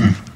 Listen.